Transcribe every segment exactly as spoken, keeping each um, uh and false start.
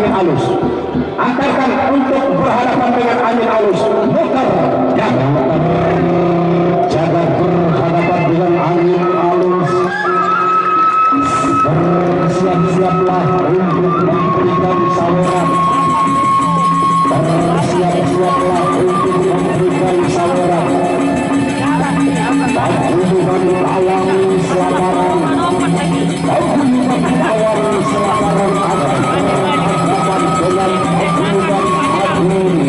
angin halus. Antarkan untuk berhadapan dengan angin halus. Mutar, jaga, jaga berhadapan dengan angin halus. Bersiap-siaplah untuk memberikan saweran. Bersiap-siaplah untuk memberikan saweran. Tak hubungan alam selamaran. Tak hubungan alam selamaran. Dengan hubungan agung.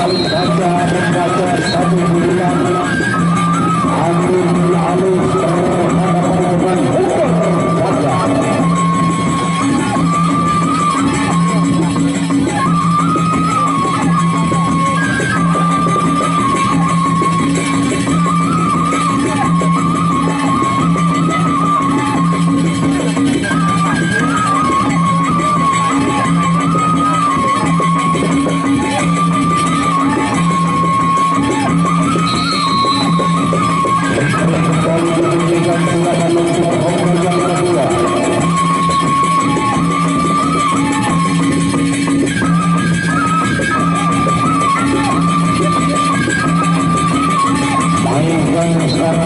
saling baca membaca satu bulan alun alun terhadap perempuan hukum baca. Stop.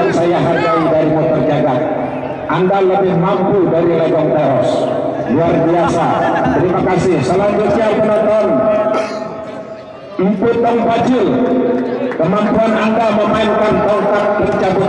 yang saya hargai dari motor jagat. Anda lebih mampu dari legong teros. Luar biasa. Terima kasih. Selanjutnya penonton, Emputong Bajil. Kemampuan Anda memainkan tongkat pencabut